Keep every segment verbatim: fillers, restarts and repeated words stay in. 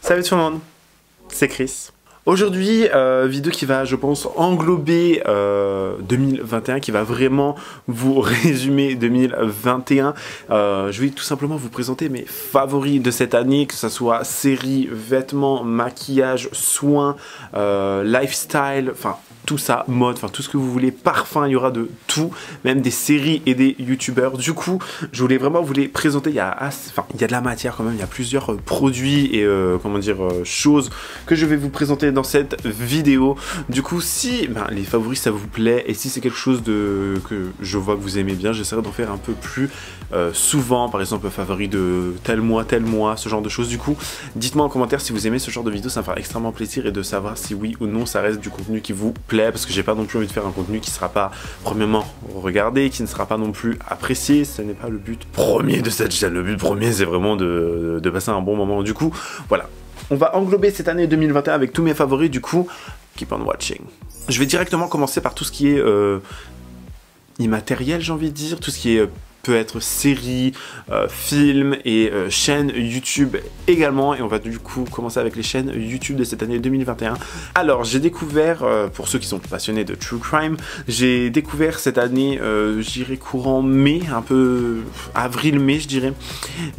Salut tout le monde, c'est Chris. Aujourd'hui, euh, vidéo qui va, je pense, englober euh, deux mille vingt et un, qui va vraiment vous résumer deux mille vingt et un. Euh, je vais tout simplement vous présenter mes favoris de cette année, que ce soit séries, vêtements, maquillage, soins, euh, lifestyle, enfin tout ça, mode, enfin tout ce que vous voulez, parfum, il y aura de tout, même des séries et des youtubeurs. Du coup, je voulais vraiment vous les présenter, il y a, enfin, il y a de la matière quand même, il y a plusieurs produits et euh, comment dire, euh, choses que je vais vous présenter dans cette vidéo. Du coup, si ben, les favoris ça vous plaît et si c'est quelque chose de, que je vois que vous aimez bien, j'essaierai d'en faire un peu plus euh, souvent, par exemple favoris de tel mois, tel mois, ce genre de choses. Du coup, dites-moi en commentaire si vous aimez ce genre de vidéo, ça me fera extrêmement plaisir et de savoir si oui ou non ça reste du contenu qui vous plaît. Parce que j'ai pas non plus envie de faire un contenu qui sera pas premièrement regardé, qui ne sera pas non plus apprécié, ce n'est pas le but premier de cette chaîne, le but premier c'est vraiment de, de passer un bon moment. Du coup voilà, on va englober cette année deux mille vingt et un avec tous mes favoris, du coup keep on watching. Je vais directement commencer par tout ce qui est euh, immatériel, j'ai envie de dire, tout ce qui est euh, peut être séries, euh, films et euh, chaînes YouTube également. Et on va du coup commencer avec les chaînes YouTube de cette année deux mille vingt et un. Alors j'ai découvert, euh, pour ceux qui sont passionnés de True Crime, j'ai découvert cette année, euh, j'irai courant mai, un peu avril-mai je dirais,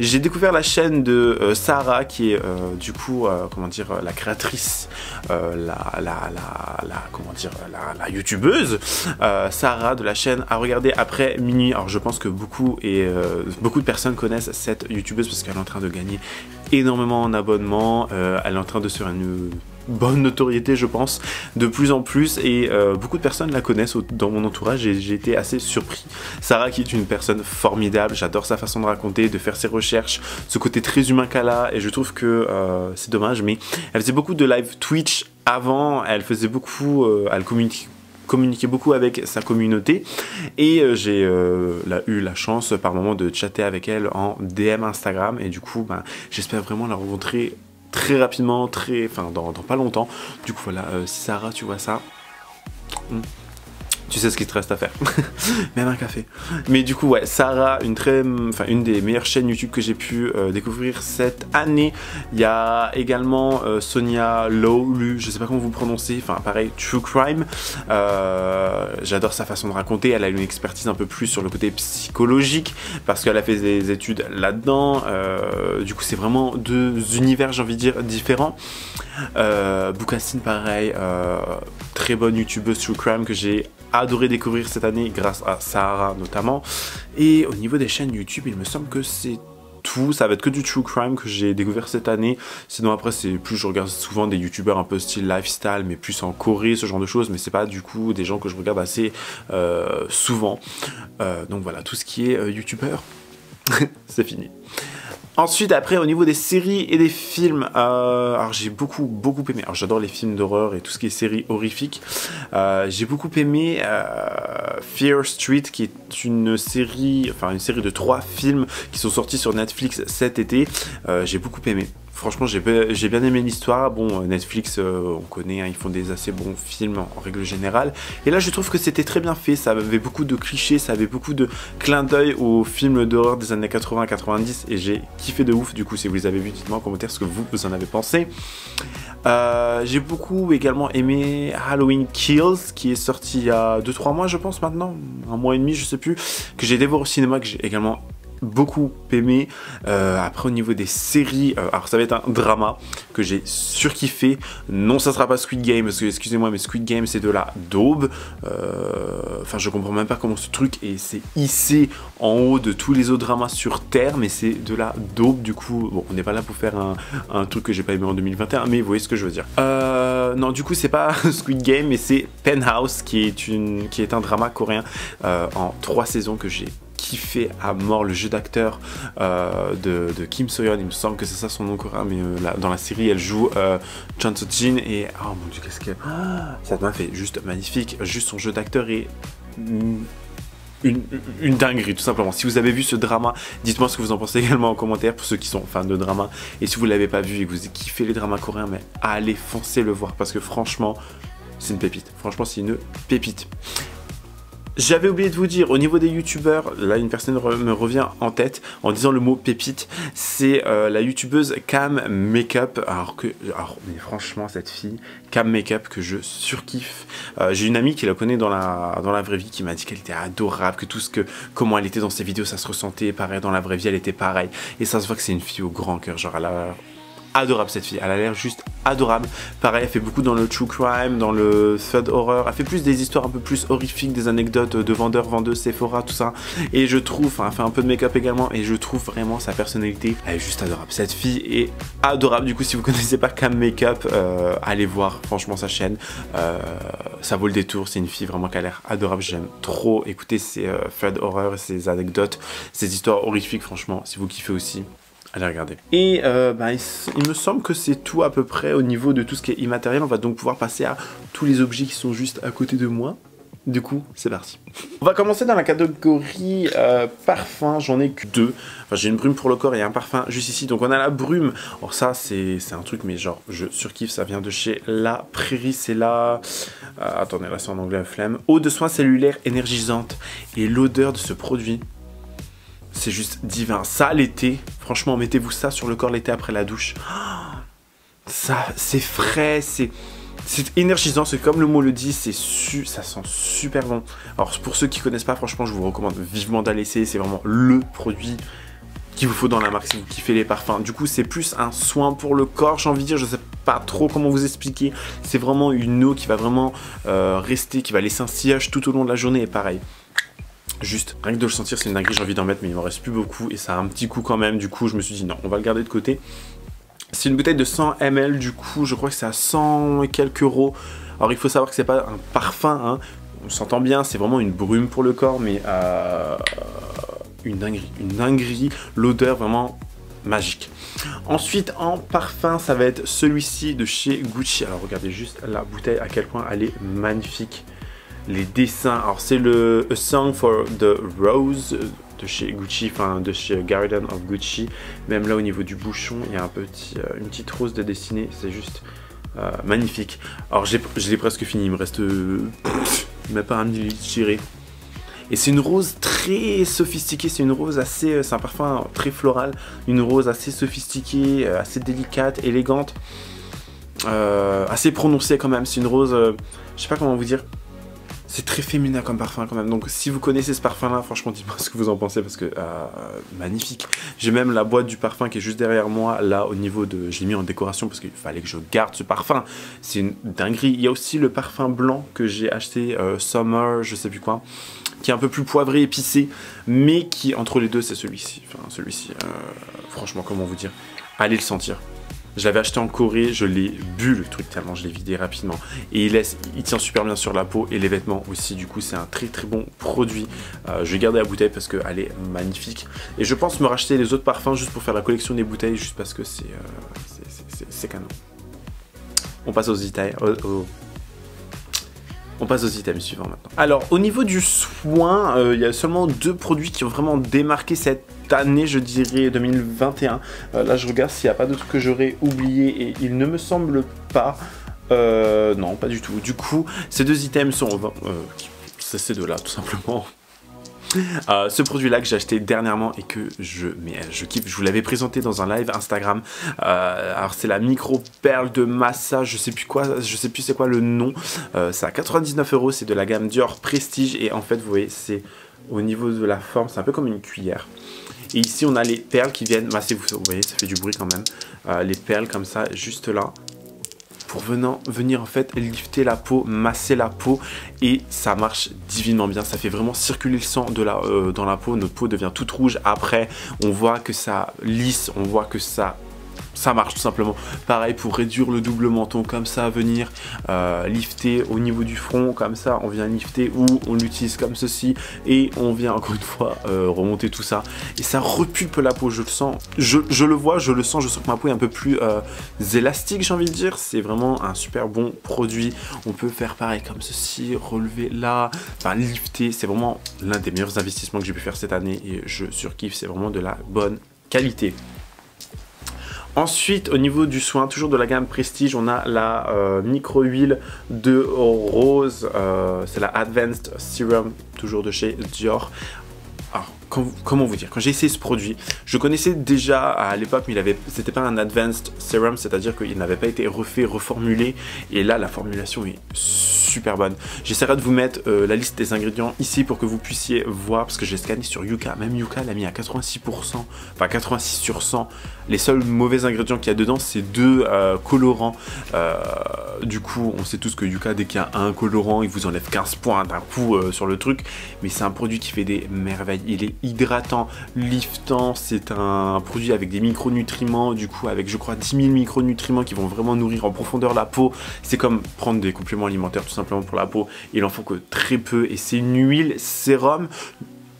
j'ai découvert la chaîne de euh, Sarah qui est euh, du coup, euh, comment dire, la créatrice, euh, la, la, la, la, comment dire, la, la youtubeuse, euh, Sarah de la chaîne à regarder après minuit. Alors je pense que beaucoup et euh, beaucoup de personnes connaissent cette youtubeuse parce qu'elle est en train de gagner énormément en abonnements, euh, elle est en train de se faire une bonne notoriété je pense de plus en plus et euh, beaucoup de personnes la connaissent dans mon entourage et j'ai été assez surpris. Sarah qui est une personne formidable, j'adore sa façon de raconter, de faire ses recherches, ce côté très humain qu'elle a et je trouve que euh, c'est dommage, mais elle faisait beaucoup de live Twitch avant, elle faisait beaucoup, euh, elle communique communiquer beaucoup avec sa communauté et euh, j'ai euh, eu la chance euh, par moment de chatter avec elle en D M Instagram et du coup ben, j'espère vraiment la rencontrer très rapidement, très, enfin dans, dans pas longtemps. Du coup voilà, euh, si Sarah tu vois ça, hmm. tu sais ce qu'il te reste à faire, même un café. Mais du coup ouais, Sarah, une très, enfin une des meilleures chaînes YouTube que j'ai pu euh, découvrir cette année. Il y a également euh, Sonya Lwu, je sais pas comment vous prononcez, enfin pareil, True Crime. Euh, J'adore sa façon de raconter. Elle a une expertise un peu plus sur le côté psychologique parce qu'elle a fait des études là-dedans. Euh, du coup c'est vraiment deux univers, j'ai envie de dire, différents. Euh, Boukasin pareil, euh, très bonne youtubeuse True Crime que j'ai adoré découvrir cette année grâce à Sarah notamment. Et au niveau des chaînes YouTube, il me semble que c'est tout, ça va être que du True Crime que j'ai découvert cette année. Sinon après c'est plus, je regarde souvent des youtubeurs un peu style lifestyle mais plus en Corée, ce genre de choses, mais c'est pas du coup des gens que je regarde assez euh, souvent. Euh, donc voilà, tout ce qui est euh, youtubeur, c'est fini. Ensuite après au niveau des séries et des films, euh, alors j'ai beaucoup beaucoup aimé, alors j'adore les films d'horreur et tout ce qui est séries horrifiques, euh, j'ai beaucoup aimé euh, Fear Street qui est une série, enfin une série de trois films qui sont sortis sur Netflix cet été, euh, j'ai beaucoup aimé. Franchement j'ai j'ai bien aimé l'histoire, bon Netflix euh, on connaît, hein, ils font des assez bons films en, en règle générale et là je trouve que c'était très bien fait, ça avait beaucoup de clichés, ça avait beaucoup de clins d'œil aux films d'horreur des années quatre-vingts quatre-vingt-dix et j'ai kiffé de ouf. Du coup si vous les avez vus dites moi en commentaire ce que vous, vous en avez pensé. Euh, j'ai beaucoup également aimé Halloween Kills qui est sorti il y a deux trois mois je pense maintenant, un mois et demi je sais plus, que j'ai dévoré au cinéma, que j'ai également beaucoup aimé. Euh, après au niveau des séries, euh, alors ça va être un drama que j'ai surkiffé, non ça sera pas Squid Game parce que excusez-moi mais Squid Game c'est de la daube, enfin euh, je comprends même pas comment ce truc et c'est hissé en haut de tous les autres dramas sur terre mais c'est de la daube. Du coup bon, on n'est pas là pour faire un, un truc que j'ai pas aimé en deux mille vingt et un mais vous voyez ce que je veux dire. Euh, non du coup c'est pas Squid Game mais c'est Penthouse qui est, une, qui est un drama coréen euh, en trois saisons que j'ai kiffé à mort. Le jeu d'acteur euh, de, de Kim So-yeon, il me semble que c'est ça son nom coréen, mais euh, là, dans la série elle joue euh, Chan So-jin et oh mon dieu qu'est-ce qu'elle, ah, ça m'a fait juste magnifique, juste son jeu d'acteur est une, une, une dinguerie tout simplement. Si vous avez vu ce drama, dites-moi ce que vous en pensez également en commentaire pour ceux qui sont fans de drama, et si vous l'avez pas vu et que vous kiffez les dramas coréens, mais allez foncer le voir parce que franchement c'est une pépite, franchement c'est une pépite. J'avais oublié de vous dire, au niveau des youtubeurs, là une personne re me revient en tête en disant le mot pépite, c'est euh, la youtubeuse Cam Makeup, alors que, alors, mais franchement cette fille, Cam Makeup que je surkiffe. Euh, j'ai une amie qui la connaît dans la, dans la vraie vie qui m'a dit qu'elle était adorable, que tout ce que, comment elle était dans ses vidéos ça se ressentait, pareil dans la vraie vie elle était pareil, et ça se voit que c'est une fille au grand cœur, genre elle a... adorable cette fille, elle a l'air juste adorable. Pareil, elle fait beaucoup dans le true crime, dans le third horror, elle fait plus des histoires un peu plus horrifiques, des anecdotes de vendeurs, vendeuses, Sephora, tout ça. Et je trouve, enfin, elle fait un peu de make-up également, et je trouve vraiment sa personnalité, elle est juste adorable. Cette fille est adorable, du coup, si vous connaissez pas Cam Makeup, euh, allez voir franchement sa chaîne, euh, ça vaut le détour, c'est une fille vraiment qui a l'air adorable, j'aime trop écouter ses euh, third horror, ses anecdotes, ses histoires horrifiques, franchement, si vous kiffez aussi. Allez regarder. Et euh, bah, il, il me semble que c'est tout à peu près au niveau de tout ce qui est immatériel. On va donc pouvoir passer à tous les objets qui sont juste à côté de moi. Du coup, c'est parti. On va commencer dans la catégorie euh, parfum. J'en ai que deux. Enfin, j'ai une brume pour le corps et un parfum juste ici. Donc on a la brume. Alors ça, c'est un truc, mais genre, je surkiffe. Ça vient de chez La Prairie. C'est la... Euh, attendez, là c'est en anglais, flemme. Eau de soin cellulaire énergisante. Et l'odeur de ce produit... c'est juste divin. Ça, l'été, franchement, mettez-vous ça sur le corps l'été après la douche. Oh, ça, c'est frais, c'est énergisant, c'est comme le mot le dit, c'est su, ça sent super bon. Alors, pour ceux qui ne connaissent pas, franchement, je vous recommande vivement d'aller essayer. C'est vraiment le produit qu'il vous faut dans la marque si vous kiffez les parfums. Du coup, c'est plus un soin pour le corps, j'ai envie de dire, je sais pas trop comment vous expliquer. C'est vraiment une eau qui va vraiment euh, rester, qui va laisser un sillage tout au long de la journée et pareil. Juste, rien que de le sentir, c'est une dinguerie, j'ai envie d'en mettre, mais il m'en reste plus beaucoup et ça a un petit coup quand même. Du coup, je me suis dit non, on va le garder de côté. C'est une bouteille de cent millilitres, du coup, je crois que c'est à cent et quelques euros. Alors, il faut savoir que c'est pas un parfum, hein. On s'entend bien, c'est vraiment une brume pour le corps, mais euh, une dinguerie, une dinguerie, l'odeur vraiment magique. Ensuite, en parfum, ça va être celui-ci de chez Gucci. Alors, regardez juste la bouteille, à quel point elle est magnifique. Les dessins, alors c'est le A Song for the Rose de chez Gucci, enfin de chez Garden of Gucci. Même là au niveau du bouchon, il y a un petit, euh, une petite rose de dessinée, c'est juste euh, magnifique. Alors je l'ai presque fini, il me reste euh, même pas un millilitre tiré. Et c'est une rose très sophistiquée, c'est une rose assez, c'est un parfum très floral, une rose assez sophistiquée, assez délicate, élégante, euh, assez prononcée quand même. C'est une rose, euh, je sais pas comment vous dire. C'est très féminin comme parfum quand même, donc si vous connaissez ce parfum là, franchement dites-moi ce que vous en pensez parce que euh, magnifique. J'ai même la boîte du parfum qui est juste derrière moi, là au niveau de, j'ai mis en décoration parce qu'il fallait que je garde ce parfum, c'est une dinguerie. Il y a aussi le parfum blanc que j'ai acheté, euh, Summer, je sais plus quoi, qui est un peu plus poivré, épicé, mais qui entre les deux c'est celui-ci, enfin celui-ci, euh, franchement comment vous dire, allez le sentir. Je l'avais acheté en Corée, je l'ai bu le truc tellement je l'ai vidé rapidement. Et il, laisse, il tient super bien sur la peau et les vêtements aussi. Du coup, c'est un très très bon produit. Euh, je vais garder la bouteille parce qu'elle est magnifique. Et je pense me racheter les autres parfums juste pour faire la collection des bouteilles, juste parce que c'est euh, canon. On passe aux détails. Oh, oh. On passe aux items suivants maintenant. Alors, au niveau du soin, euh, il y a seulement deux produits qui ont vraiment démarqué cette année, je dirais, deux mille vingt et un. Euh, là, je regarde s'il n'y a pas de truc que j'aurais oublié et il ne me semble pas... Euh, non, pas du tout. Du coup, ces deux items sont... Euh, c'est ces deux-là, tout simplement. Euh, ce produit là que j'ai acheté dernièrement et que je, mais je kiffe, je vous l'avais présenté dans un live Instagram, euh, alors c'est la micro perle de massage, je sais plus quoi, je sais plus c'est quoi le nom, euh, c'est à quatre-vingt-dix-neuf euros, c'est de la gamme Dior Prestige et en fait vous voyez c'est au niveau de la forme, c'est un peu comme une cuillère. Et ici on a les perles qui viennent masser, vous voyez ça fait du bruit quand même, euh, les perles comme ça juste là. Pour venant, venir en fait lifter la peau, masser la peau et ça marche divinement bien, ça fait vraiment circuler le sang de la, euh, dans la peau, notre peau devient toute rouge, après on voit que ça lisse, on voit que ça, ça marche tout simplement. Pareil pour réduire le double menton comme ça, venir euh, lifter au niveau du front comme ça, on vient lifter ou on l'utilise comme ceci et on vient encore une fois euh, remonter tout ça et ça repulpe la peau, je le sens, je, je le vois, je le sens, je sens que ma peau est un peu plus euh, élastique, j'ai envie de dire. C'est vraiment un super bon produit, on peut faire pareil comme ceci, relever là, enfin lifter, c'est vraiment l'un des meilleurs investissements que j'ai pu faire cette année et je surkiffe, c'est vraiment de la bonne qualité. Ensuite, au niveau du soin, toujours de la gamme Prestige, on a la euh, micro-huile de rose, euh, c'est la Advanced Serum toujours de chez Dior. Alors, comment vous dire, quand j'ai essayé ce produit, je connaissais déjà à l'époque, mais c'était pas un Advanced Serum, c'est-à-dire qu'il n'avait pas été refait, reformulé, et là la formulation est super bonne. J'essaierai de vous mettre euh, la liste des ingrédients ici pour que vous puissiez voir, parce que j'ai scanné sur Yuka, même Yuka l'a mis à quatre-vingt-six pour cent, enfin quatre-vingt-six sur cent. Les seuls mauvais ingrédients qu'il y a dedans, c'est deux euh, colorants. Euh, du coup, on sait tous que Yuka, dès qu'il y a un colorant, il vous enlève quinze points d'un coup euh, sur le truc, mais c'est un produit qui fait des merveilles. Il est hydratant, liftant, c'est un produit avec des micronutriments, du coup avec je crois dix mille micronutriments qui vont vraiment nourrir en profondeur la peau. C'est comme prendre des compléments alimentaires tout simplement pour la peau, il en faut que très peu, et c'est une huile sérum.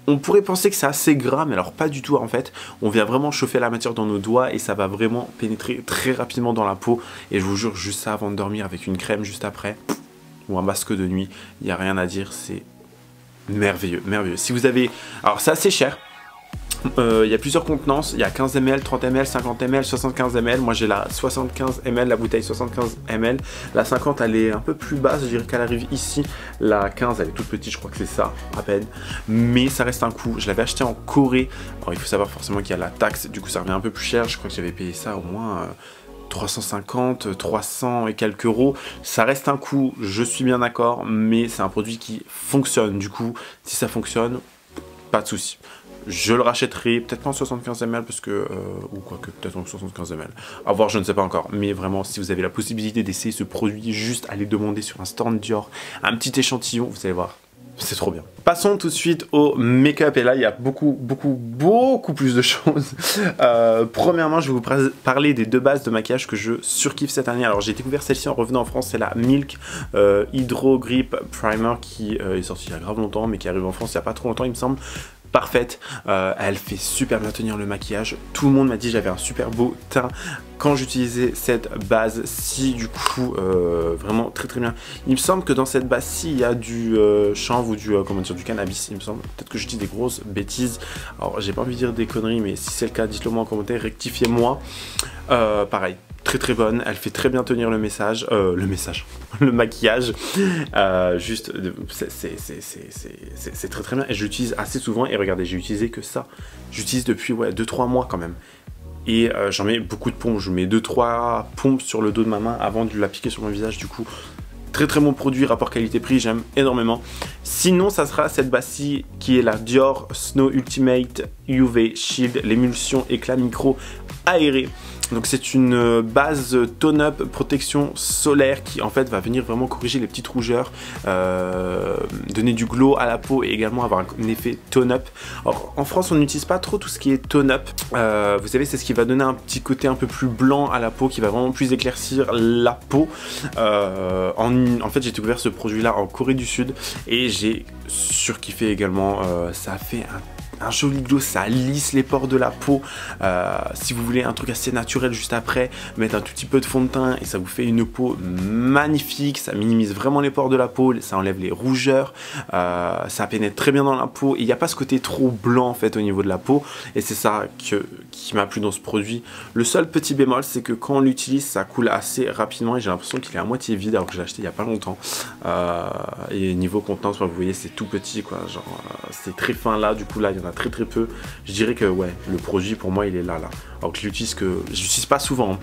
On pourrait penser que c'est assez gras, mais alors pas du tout en fait. On vient vraiment chauffer la matière dans nos doigts et ça va vraiment pénétrer très rapidement dans la peau, et je vous jure, juste ça avant de dormir avec une crème juste après, ou un masque de nuit, il n'y a rien à dire, c'est merveilleux, merveilleux. Si vous avez... Alors c'est assez cher. Il euh, y a plusieurs contenances, il y a quinze millilitres, trente millilitres, cinquante millilitres, soixante-quinze millilitres. Moi j'ai la soixante-quinze millilitres, la bouteille soixante-quinze millilitres. La cinquante elle est un peu plus basse, je dirais qu'elle arrive ici. La quinze elle est toute petite, je crois que c'est ça, à peine. Mais ça reste un coup, je l'avais acheté en Corée. Alors il faut savoir forcément qu'il y a la taxe, du coup ça revient un peu plus cher. Je crois que j'avais payé ça au moins... Euh... trois cent cinquante, trois cents et quelques euros, ça reste un coût, je suis bien d'accord, mais c'est un produit qui fonctionne. Du coup, si ça fonctionne, pas de souci. Je le rachèterai, peut-être pas en soixante-quinze millilitres, parce que, euh, ou quoi que, peut-être en soixante-quinze millilitres, à voir, je ne sais pas encore. Mais vraiment, si vous avez la possibilité d'essayer ce produit, juste allez demander sur un stand Dior un petit échantillon, vous allez voir. C'est trop bien. Passons tout de suite au make-up, et là il y a beaucoup beaucoup beaucoup plus de choses. Euh, premièrement, je vais vous parler des deux bases de maquillage que je surkiffe cette année. Alors j'ai découvert celle-ci en revenant en France, c'est la Milk euh, Hydro Grip Primer qui euh, est sortie il y a grave longtemps, mais qui arrive en France il n'y a pas trop longtemps il me semble. Parfaite, euh, elle fait super bien tenir le maquillage. Tout le monde m'a dit j'avais un super beau teint quand j'utilisais cette base ci, du coup euh, vraiment très très bien. Il me semble que dans cette base ci il y a du euh, chanvre ou du euh, comment dire, du cannabis, il me semble. Peut-être que je dis des grosses bêtises, alors j'ai pas envie de dire des conneries, mais si c'est le cas dites-le moi en commentaire, rectifiez-moi. Euh, pareil, très très bonne, elle fait très bien tenir le message, euh, le message, le maquillage, euh, juste, c'est très très bien, et je l'utilise assez souvent, et regardez, j'ai utilisé que ça, j'utilise depuis ouais, deux trois mois quand même, et euh, j'en mets beaucoup de pompes, je mets deux trois pompes sur le dos de ma main avant de l'appliquer sur mon visage, du coup, très très bon produit, rapport qualité-prix, j'aime énormément. Sinon, ça sera cette base-ci qui est la Dior Snow Ultimate U V Shield, l'émulsion éclat micro aéré. Donc c'est une base tone-up protection solaire qui en fait va venir vraiment corriger les petites rougeurs, euh, donner du glow à la peau et également avoir un effet tone-up. Alors en France on n'utilise pas trop tout ce qui est tone-up, euh, vous savez c'est ce qui va donner un petit côté un peu plus blanc à la peau, qui va vraiment plus éclaircir la peau. Euh, en, en fait j'ai découvert ce produit là en Corée du Sud et j'ai surkiffé également, euh, ça a fait un un joli glow, ça lisse les pores de la peau. Euh, si vous voulez un truc assez naturel juste après, mettre un tout petit peu de fond de teint et ça vous fait une peau magnifique, ça minimise vraiment les pores de la peau, ça enlève les rougeurs, euh, ça pénètre très bien dans la peau, il n'y a pas ce côté trop blanc en fait au niveau de la peau, et c'est ça que, qui m'a plu dans ce produit. Le seul petit bémol, c'est que quand on l'utilise, ça coule assez rapidement et j'ai l'impression qu'il est à moitié vide alors que je l'ai acheté il n'y a pas longtemps. Euh, et niveau contenance, vous voyez c'est tout petit quoi, genre c'est très fin là, du coup là il y en a très très peu. Je dirais que ouais, le produit pour moi il est là là. Alors que je l'utilise que je l'utilise pas souvent.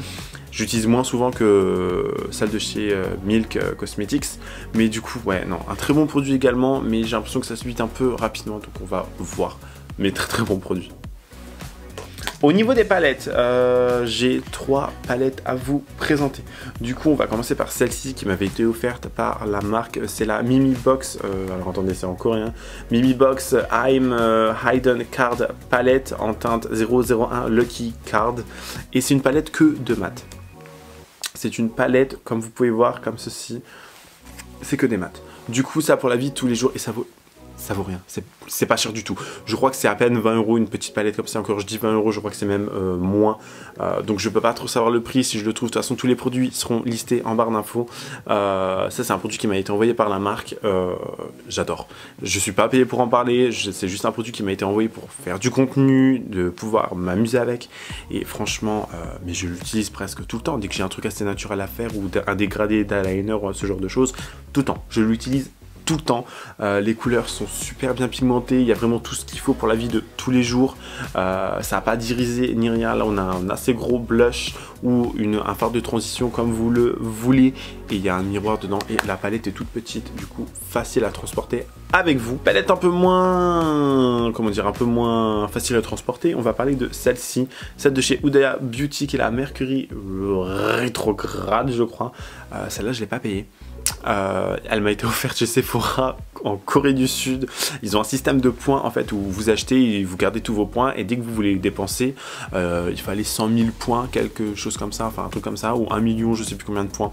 J'utilise moins souvent que celle de chez Milk Cosmetics, mais du coup ouais non, un très bon produit également, mais j'ai l'impression que ça se vide un peu rapidement, donc on va voir. Mais très très bon produit. Au niveau des palettes, euh, j'ai trois palettes à vous présenter. Du coup, on va commencer par celle-ci qui m'avait été offerte par la marque. C'est la Mimi Box. Euh, alors attendez, c'est en coréen. Mimi Box I'm euh, Hidden Card Palette en teinte zéro zéro un Lucky Card. Et c'est une palette que de mat. C'est une palette, comme vous pouvez voir, comme ceci. C'est que des mat. Du coup, ça pour la vie tous les jours et ça vaut... ça vaut rien, c'est pas cher du tout. Je crois que c'est à peine vingt euros une petite palette comme ça. Encore je dis vingt euros, je crois que c'est même euh, moins. Euh, donc je peux pas trop savoir le prix si je le trouve. De toute façon, tous les produits seront listés en barre d'infos. Euh, ça, c'est un produit qui m'a été envoyé par la marque. Euh, J'adore. Je suis pas payé pour en parler. C'est juste un produit qui m'a été envoyé pour faire du contenu, de pouvoir m'amuser avec. Et franchement, euh, mais je l'utilise presque tout le temps. Dès que j'ai un truc assez naturel à faire ou un dégradé d'eyeliner, ce genre de choses, tout le temps. Je l'utilise tout le temps. Euh, les couleurs sont super bien pigmentées, il y a vraiment tout ce qu'il faut pour la vie de tous les jours. Euh, ça n'a pas d'irisé ni rien. Là on a un assez gros blush ou une, un fard de transition comme vous le voulez. Et il y a un miroir dedans et la palette est toute petite, du coup facile à transporter avec vous. Palette un peu moins, comment dire, un peu moins facile à transporter. On va parler de celle-ci, celle de chez Udaya Beauty qui est la Mercury Rétrograde je crois. Euh, celle-là je ne l'ai pas payée. Euh, elle m'a été offerte chez Sephora en Corée du Sud. Ils ont un système de points en fait où vous achetez et vous gardez tous vos points et dès que vous voulez les dépenser, euh, il fallait cent mille points, quelque chose comme ça, enfin un truc comme ça, ou un million, je sais plus combien de points.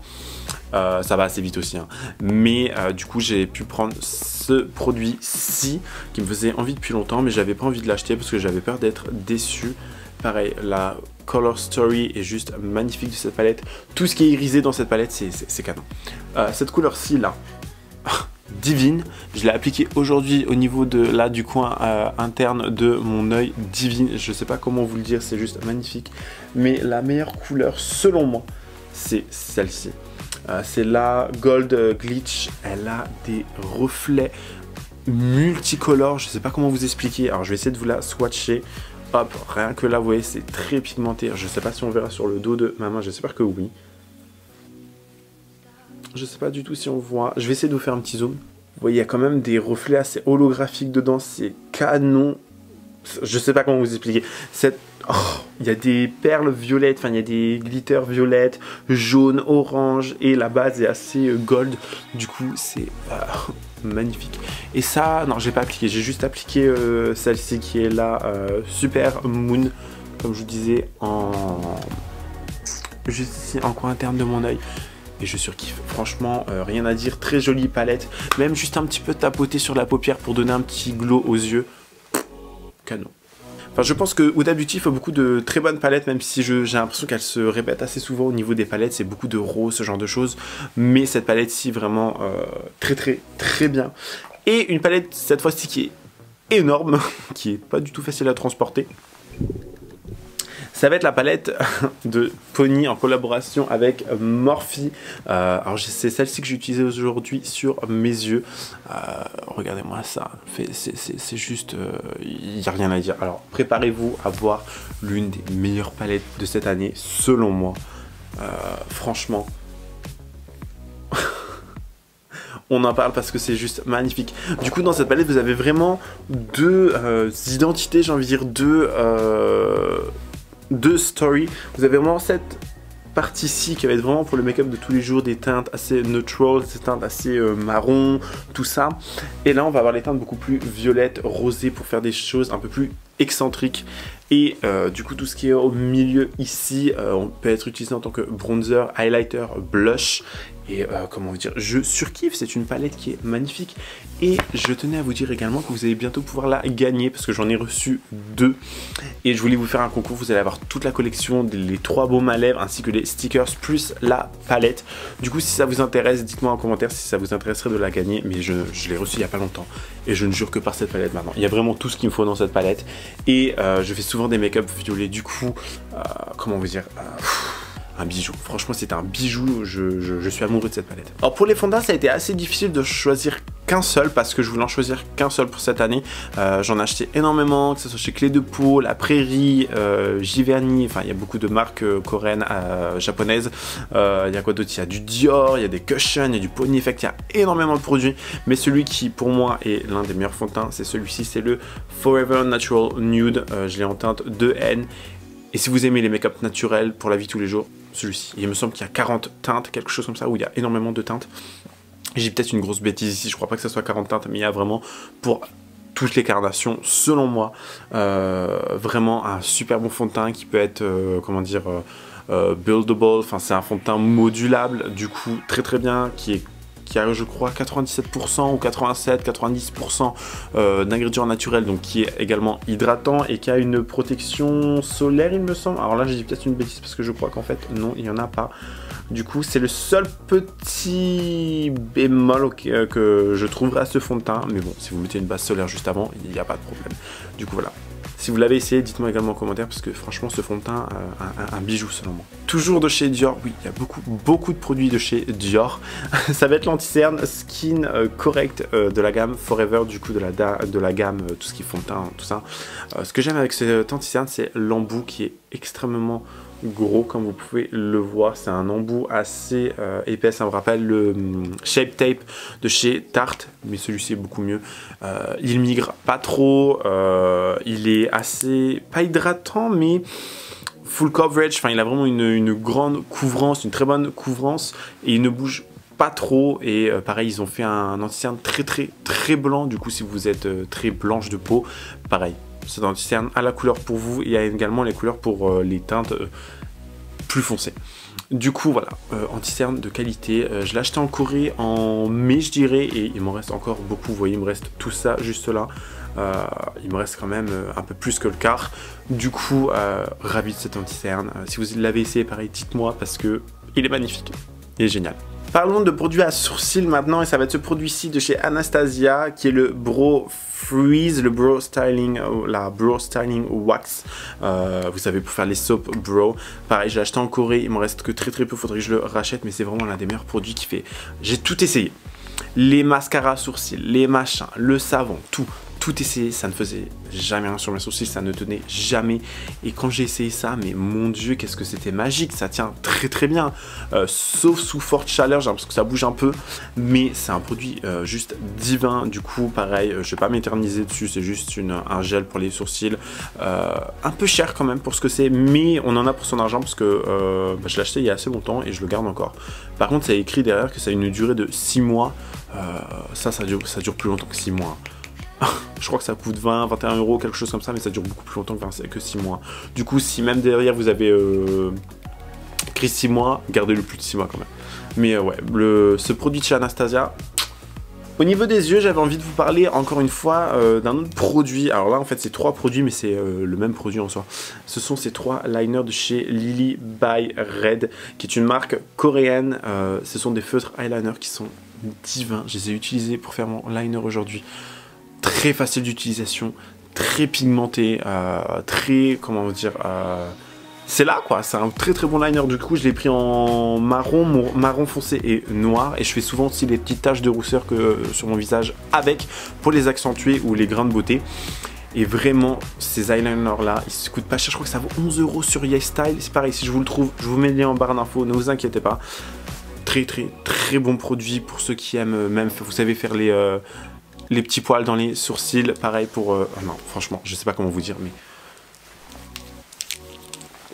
Euh, ça va assez vite aussi hein. Mais euh, du coup j'ai pu prendre ce produit-ci qui me faisait envie depuis longtemps, mais j'avais pas envie de l'acheter parce que j'avais peur d'être déçu. Pareil, la Color Story est juste magnifique de cette palette. Tout ce qui est irisé dans cette palette, c'est canon. Euh, cette couleur-ci, là, divine. Je l'ai appliquée aujourd'hui au niveau de là du coin euh, interne de mon œil, divine. Je sais pas comment vous le dire, c'est juste magnifique. Mais la meilleure couleur, selon moi, c'est celle-ci. Euh, c'est la Gold Glitch. Elle a des reflets multicolores. Je sais pas comment vous expliquer. Alors, je vais essayer de vous la swatcher. Hop, rien que là, vous voyez, c'est très pigmenté. Je sais pas si on verra sur le dos de ma main, j'espère que oui. Je sais pas du tout si on voit. Je vais essayer de vous faire un petit zoom. Vous voyez, il y a quand même des reflets assez holographiques dedans, c'est canon. Je sais pas comment vous expliquer. Cette... Oh, il y a des perles violettes, enfin il y a des glitters violettes, jaune, orange, et la base est assez gold. Du coup, c'est euh, magnifique. Et ça, non, j'ai pas appliqué, j'ai juste appliqué euh, celle-ci qui est la euh, Super Moon, comme je vous disais, en juste ici en coin interne de mon œil. Et je surkiffe, franchement, euh, rien à dire, très jolie palette, même juste un petit peu tapoter sur la paupière pour donner un petit glow aux yeux. Canon. Enfin, je pense que Huda Beauty fait beaucoup de très bonnes palettes, même si j'ai l'impression qu'elle se répète assez souvent au niveau des palettes. C'est beaucoup de rose, ce genre de choses. Mais cette palette-ci, vraiment euh, très très très bien. Et une palette, cette fois-ci, qui est énorme, qui est pas du tout facile à transporter. Ça va être la palette de Pony en collaboration avec Morphe. Euh, alors c'est celle-ci que j'ai utilisée aujourd'hui sur mes yeux. Euh, Regardez-moi ça, c'est juste, il euh, n'y a rien à dire. Alors préparez-vous à voir l'une des meilleures palettes de cette année, selon moi. Euh, franchement, on en parle parce que c'est juste magnifique. Du coup, dans cette palette, vous avez vraiment deux euh, identités, j'ai envie de dire, deux... Euh, Deux stories, vous avez vraiment cette partie-ci qui va être vraiment pour le make-up de tous les jours, des teintes assez neutrales, des teintes assez euh, marron, tout ça. Et là, on va avoir les teintes beaucoup plus violettes, rosées pour faire des choses un peu plus excentriques. Et euh, du coup, tout ce qui est au milieu ici, euh, on peut être utilisé en tant que bronzer, highlighter, blush. Et euh, comment vous dire, je surkiffe, c'est une palette qui est magnifique. Et je tenais à vous dire également que vous allez bientôt pouvoir la gagner parce que j'en ai reçu deux. Et je voulais vous faire un concours, vous allez avoir toute la collection, les trois baumes à lèvres ainsi que les stickers plus la palette. Du coup, si ça vous intéresse, dites-moi en commentaire si ça vous intéresserait de la gagner. Mais je, je l'ai reçue il n'y a pas longtemps et je ne jure que par cette palette maintenant. Il y a vraiment tout ce qu'il me faut dans cette palette. Et euh, je fais souvent des make-up violets, du coup, euh, comment vous dire euh, un bijou. Franchement, c'est un bijou. Je, je, je suis amoureux de cette palette. Alors, pour les fondas, ça a été assez difficile de choisir qu'un seul parce que je voulais en choisir qu'un seul pour cette année. Euh, J'en ai acheté énormément, que ce soit chez Clé de Peau, La Prairie, euh, Giverny. Enfin, il y a beaucoup de marques euh, coréennes, euh, japonaises. Il euh, y a quoi d'autre? Il y a du Dior, il y a des Cushion, il y a du Pony Effect. Il y a énormément de produits. Mais celui qui, pour moi, est l'un des meilleurs fonds de teint, c'est celui-ci. C'est le Forever Natural Nude. Euh, je l'ai en teinte deux N. Et si vous aimez les make-up naturels pour la vie de tous les jours, celui-ci. Il me semble qu'il y a quarante teintes, quelque chose comme ça, où il y a énormément de teintes. J'ai peut-être une grosse bêtise ici, je crois pas que ce soit quarante teintes, mais il y a vraiment pour toutes les carnations, selon moi, euh, vraiment un super bon fond de teint qui peut être, euh, comment dire, euh, buildable. Enfin, c'est un fond de teint modulable, du coup, très très bien, qui est... qui a je crois quatre-vingt-dix-sept pour cent ou quatre-vingt-sept quatre-vingt-dix pour cent euh, d'ingrédients naturels, donc qui est également hydratant et qui a une protection solaire il me semble. Alors là j'ai dit peut-être une bêtise parce que je crois qu'en fait non il n'y en a pas. Du coup c'est le seul petit bémol que je trouverai à ce fond de teint, mais bon si vous mettez une base solaire juste avant il n'y a pas de problème. Du coup voilà. Si vous l'avez essayé, dites-moi également en commentaire, parce que franchement, ce fond de teint, euh, un, un, un bijou selon moi. Toujours de chez Dior, oui, il y a beaucoup, beaucoup de produits de chez Dior. Ça va être l'anti-cerne Skin euh, Correct euh, de la gamme Forever, du coup, de la, de la gamme, euh, tout ce qui est fond de teint, hein, tout ça. Euh, ce que j'aime avec cet anti-cerne, c'est l'embout qui est extrêmement gros, comme vous pouvez le voir. C'est un embout assez euh, épais, ça me rappelle le mm, Shape Tape de chez Tarte, mais celui-ci est beaucoup mieux. Euh, il migre pas trop, euh, il est assez, pas hydratant, mais full coverage. Enfin, il a vraiment une, une grande couvrance, une très bonne couvrance, et il ne bouge pas trop. Et euh, pareil, ils ont fait un, un anti-cerne très très très blanc, du coup si vous êtes euh, très blanche de peau, pareil. C'est un anti-cerne à la couleur pour vous, et il y a également les couleurs pour euh, les teintes euh, plus foncées. Du coup voilà, euh, anti-cerne de qualité, euh, je l'ai acheté en Corée en mai je dirais, et il m'en reste encore beaucoup, vous voyez il me reste tout ça juste là, euh, il me reste quand même euh, un peu plus que le quart. Du coup euh, ravi de cet anti-cerne, euh, si vous l'avez essayé pareil dites-moi parce que il est magnifique, il est génial. Parlons de produits à sourcils maintenant, et ça va être ce produit-ci de chez Anastasia qui est le Brow Freeze, le Brow Styling, la Brow Styling Wax. Euh, vous savez, pour faire les soap brow. Pareil, je l'ai acheté en Corée, il me reste que très très peu, faudrait que je le rachète, mais c'est vraiment l'un des meilleurs produits qui fait. J'ai tout essayé, les mascaras à sourcils, les machins, le savon, tout. Tout essayé, ça ne faisait jamais rien sur mes sourcils, ça ne tenait jamais. Et quand j'ai essayé ça, mais mon dieu, qu'est-ce que c'était magique, ça tient très très bien. Euh, sauf sous forte chaleur, j'ai l'impression que ça bouge un peu, mais c'est un produit euh, juste divin. Du coup, pareil, euh, je ne vais pas m'éterniser dessus, c'est juste une, un gel pour les sourcils. Euh, un peu cher quand même pour ce que c'est, mais on en a pour son argent parce que euh, bah, je l'ai acheté il y a assez longtemps et je le garde encore. Par contre, ça est écrit derrière que ça a une durée de six mois. Euh, ça, ça dure, ça dure plus longtemps que six mois. Je crois que ça coûte vingt, vingt et un euros, quelque chose comme ça, mais ça dure beaucoup plus longtemps que six mois. Du coup, si même derrière vous avez euh, écrit six mois, gardez-le plus de six mois quand même. Mais euh, ouais, le, ce produit de chez Anastasia. Au niveau des yeux, j'avais envie de vous parler encore une fois euh, d'un autre produit. Alors là, en fait, c'est trois produits, mais c'est euh, le même produit en soi. Ce sont ces trois liners de chez Lily by Red, qui est une marque coréenne. Euh, ce sont des feutres eyeliner qui sont divins. Je les ai utilisés pour faire mon liner aujourd'hui. Très facile d'utilisation, très pigmenté, euh, très, comment dire, euh, c'est là quoi, c'est un très très bon liner. Du coup je l'ai pris en marron, marron foncé et noir, et je fais souvent aussi des petites taches de rousseur que, euh, sur mon visage avec, pour les accentuer ou les grains de beauté. Et vraiment, ces eyeliners là, ils se coûtent pas cher, je crois que ça vaut onze euros sur YesStyle, c'est pareil, si je vous le trouve, je vous mets le lien en barre d'infos, ne vous inquiétez pas. Très très très bon produit pour ceux qui aiment, même, vous savez, faire les... Euh, les petits poils dans les sourcils, pareil pour... Euh, non, franchement, je sais pas comment vous dire, mais...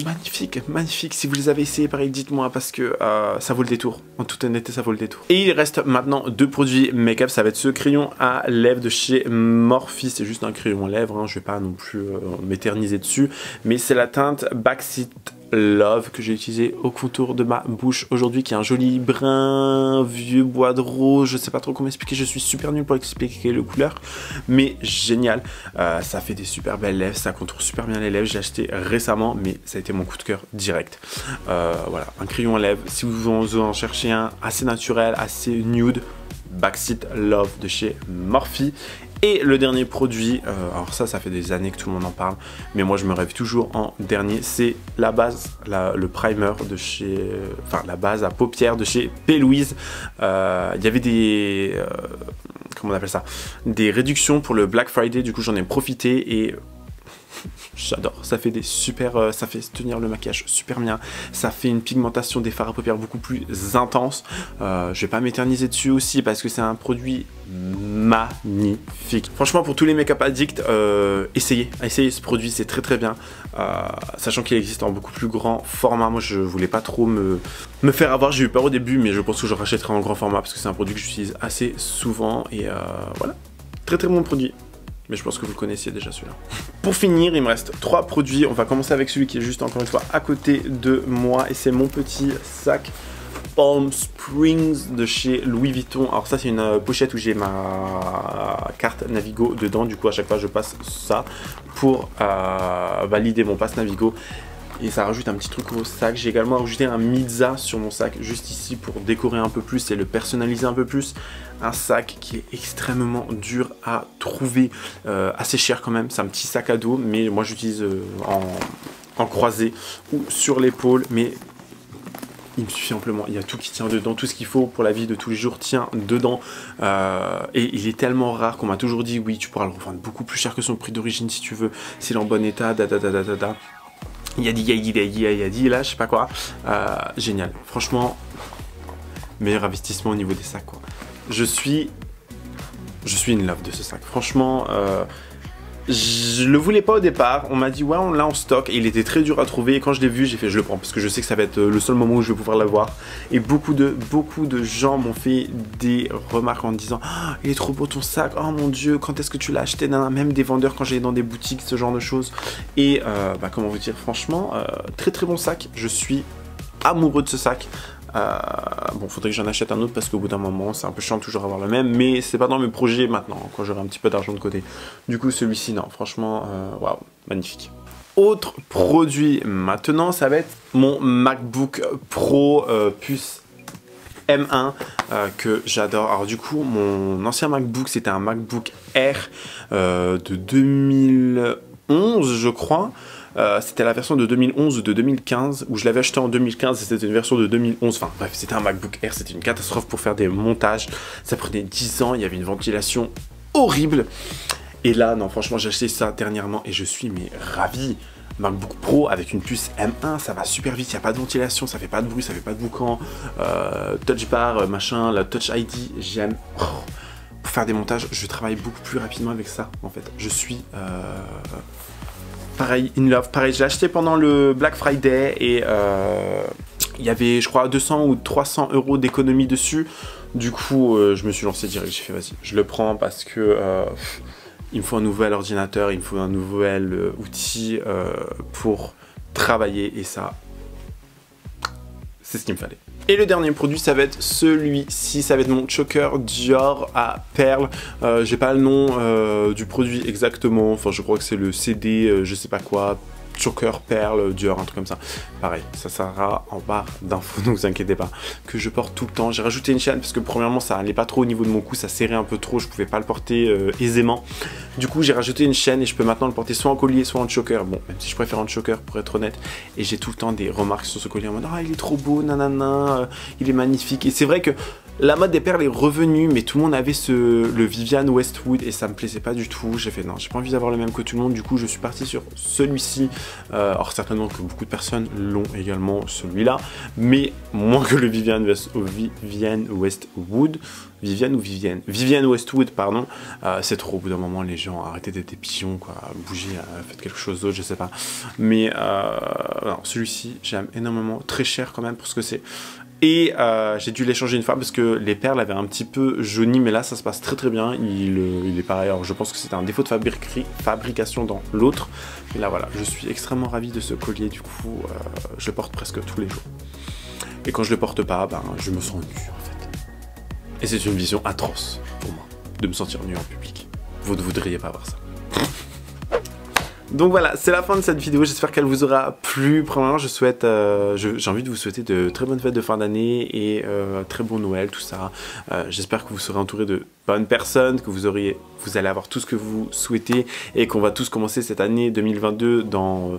Magnifique, magnifique. Si vous les avez essayés, pareil, dites-moi, parce que euh, ça vaut le détour. En toute honnêteté, ça vaut le détour. Et il reste maintenant deux produits make-up. Ça va être ce crayon à lèvres de chez Morphe. C'est juste un crayon à lèvres, hein. Je vais pas non plus euh, m'éterniser dessus. Mais c'est la teinte Backseat Love que j'ai utilisé au contour de ma bouche aujourd'hui, qui est un joli brun vieux bois de rose, je sais pas trop comment expliquer, je suis super nul pour expliquer le couleur, mais génial, euh, ça fait des super belles lèvres, ça contourne super bien les lèvres, j'ai acheté récemment mais ça a été mon coup de cœur direct. Euh, voilà, un crayon à lèvres, si vous en cherchez un assez naturel, assez nude, Backseat Love de chez Morphe. Et le dernier produit, euh, alors ça, ça fait des années que tout le monde en parle, mais moi je me rêve toujours en dernier, c'est la base, la, le primer de chez, enfin la base à paupières de chez P. Louise. Euh, il y avait des, euh, comment on appelle ça, des réductions pour le Black Friday, du coup j'en ai profité et... J'adore, ça fait des super, euh, ça fait tenir le maquillage super bien, ça fait une pigmentation des fards à paupières beaucoup plus intense. Euh, je vais pas m'éterniser dessus aussi parce que c'est un produit magnifique. Franchement, pour tous les make-up addicts, euh, essayez, essayez ce produit, c'est très très bien. Euh, sachant qu'il existe en beaucoup plus grand format, moi je voulais pas trop me, me faire avoir, j'ai eu peur au début, mais je pense que je rachèterai en grand format parce que c'est un produit que j'utilise assez souvent et euh, voilà, très très bon produit. Mais je pense que vous le connaissiez déjà celui-là. Pour finir, il me reste trois produits. On va commencer avec celui qui est juste encore une fois à côté de moi. Et c'est mon petit sac Palm Springs de chez Louis Vuitton. Alors ça, c'est une pochette où j'ai ma carte Navigo dedans. Du coup, à chaque fois, je passe ça pour euh, valider mon pass Navigo. et ça rajoute un petit truc au sac. J'ai également rajouté un Mitza sur mon sac juste ici pour décorer un peu plus et le personnaliser un peu plus. Un sac qui est extrêmement dur à trouver, euh, assez cher quand même. C'est un petit sac à dos, mais moi j'utilise euh, en, en croisée ou sur l'épaule, mais il me suffit amplement. Il y a tout qui tient dedans, tout ce qu'il faut pour la vie de tous les jours tient dedans. Euh, et il est tellement rare qu'on m'a toujours dit oui, tu pourras le revendre beaucoup plus cher que son prix d'origine si tu veux, s'il est en bon état, da da da da da da. Il y a dit, il y a dit, il y a dit, il y a dit, là, je sais pas quoi. Euh, génial. Franchement, meilleur investissement au niveau des sacs, quoi. Je suis, je suis in love de ce sac. Franchement, euh, je le voulais pas au départ. On m'a dit ouais, on l'a en stock. Et il était très dur à trouver. Et quand je l'ai vu, j'ai fait je le prends parce que je sais que ça va être le seul moment où je vais pouvoir l'avoir. Et beaucoup de, beaucoup de gens m'ont fait des remarques en disant oh, il est trop beau ton sac. Oh mon dieu, quand est-ce que tu l'as acheté? Même des vendeurs quand j'allais dans des boutiques, ce genre de choses. Et euh, bah, comment vous dire, franchement, euh, très très bon sac. Je suis amoureux de ce sac. Euh, bon, faudrait que j'en achète un autre parce qu'au bout d'un moment c'est un peu chiant de toujours avoir le même, mais c'est pas dans mes projets maintenant quand j'aurai un petit peu d'argent de côté. Du coup celui-ci, non, franchement, waouh, wow, magnifique. Autre produit maintenant, ça va être mon MacBook Pro euh, puce M un euh, que j'adore. Alors du coup mon ancien MacBook, c'était un MacBook Air euh, de deux mille onze je crois. Euh, c'était la version de deux mille onze ou de deux mille quinze, où je l'avais acheté en deux mille quinze et c'était une version de deux mille onze. Enfin bref, c'était un MacBook Air, c'était une catastrophe pour faire des montages. Ça prenait dix ans, il y avait une ventilation horrible. Et là, non, franchement, j'ai acheté ça dernièrement et je suis mais ravi. MacBook Pro avec une puce M un, ça va super vite, il n'y a pas de ventilation, ça fait pas de bruit, ça fait pas de boucan. Euh, touch bar, machin, la Touch I D, j'aime. Oh. Pour faire des montages, je travaille beaucoup plus rapidement avec ça, en fait. Je suis... Euh... Pareil, in love, pareil, je l'ai acheté pendant le Black Friday et euh, il y avait, je crois, deux cents ou trois cents euros d'économie dessus. Du coup, euh, je me suis lancé direct, j'ai fait vas-y, je le prends parce que euh, il me faut un nouvel ordinateur, il me faut un nouvel euh, outil euh, pour travailler et ça, c'est ce qu'il me fallait. Et le dernier produit, ça va être celui-ci, ça va être mon choker Dior à perles. Euh, j'ai pas le nom euh, du produit exactement, enfin je crois que c'est le C D, euh, je sais pas quoi, choker perles Dior, un truc comme ça. Pareil, ça sera en barre d'infos, ne vous inquiétez pas, que je porte tout le temps. J'ai rajouté une chaîne parce que premièrement ça allait pas trop au niveau de mon cou, ça serrait un peu trop, je pouvais pas le porter euh, aisément. Du coup j'ai rajouté une chaîne et je peux maintenant le porter soit en collier, soit en choker. Bon, même si je préfère en choker pour être honnête. Et j'ai tout le temps des remarques sur ce collier en mode ah il est trop beau, nanana, euh, il est magnifique. Et c'est vrai que la mode des perles est revenue, mais tout le monde avait ce, le Vivienne Westwood et ça me plaisait pas du tout. J'ai fait non, j'ai pas envie d'avoir le même que tout le monde. Du coup je suis parti sur celui-ci. Euh, alors certainement que beaucoup de personnes l'ont également celui-là, mais moins que le Vivienne, West, oh, Vivienne Westwood. Vivienne ou Vivienne Vivienne Westwood, pardon. Euh, c'est trop, au bout d'un moment, les gens, arrêtez d'être des pigeons, quoi. Bougez, euh, faites quelque chose d'autre, je sais pas. Mais euh, celui-ci, j'aime énormément. Très cher quand même pour ce que c'est. Et euh, j'ai dû l'échanger une fois parce que les perles avaient un petit peu jauni, mais là ça se passe très très bien. Il, il est pareil. Alors je pense que c'était un défaut de fabri- fabrication dans l'autre. Et là voilà, je suis extrêmement ravi de ce collier. Du coup, euh, je le porte presque tous les jours. Et quand je le porte pas, ben, je me sens nu en fait. Et c'est une vision atroce pour moi de me sentir nu en public. Vous ne voudriez pas avoir ça. Donc voilà, c'est la fin de cette vidéo, j'espère qu'elle vous aura plu. Premièrement, je souhaite, euh, j'ai envie de vous souhaiter de très bonnes fêtes de fin d'année et euh, très bon Noël, tout ça. Euh, j'espère que vous serez entouré de bonnes personnes, que vous, auriez, vous allez avoir tout ce que vous souhaitez et qu'on va tous commencer cette année deux mille vingt-deux dans... Euh,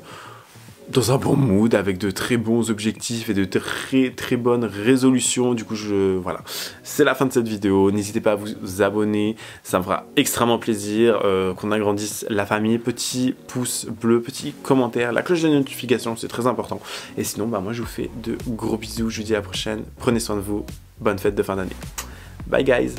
dans un bon mood, avec de très bons objectifs et de très très bonnes résolutions. Du coup, je voilà, c'est la fin de cette vidéo. N'hésitez pas à vous abonner, ça me fera extrêmement plaisir euh, qu'on agrandisse la famille. Petit pouce bleu, petit commentaire, la cloche de notification, c'est très important. Et sinon, bah, moi, je vous fais de gros bisous. Je vous dis à la prochaine. Prenez soin de vous. Bonne fête de fin d'année. Bye guys.